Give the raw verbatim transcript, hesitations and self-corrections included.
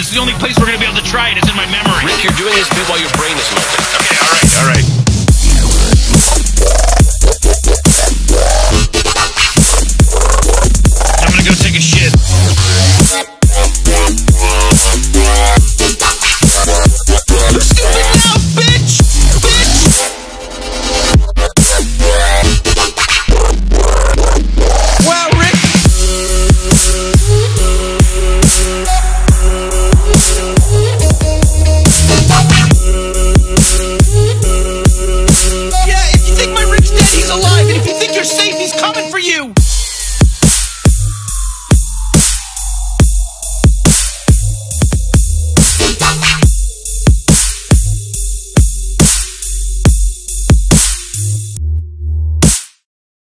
This is the only place we're going to be able to try it. It's in my memory. Rick, you're doing this too while your brain is melting. Okay, all right, all right. I'm going to go take a shit. Safe, he's coming!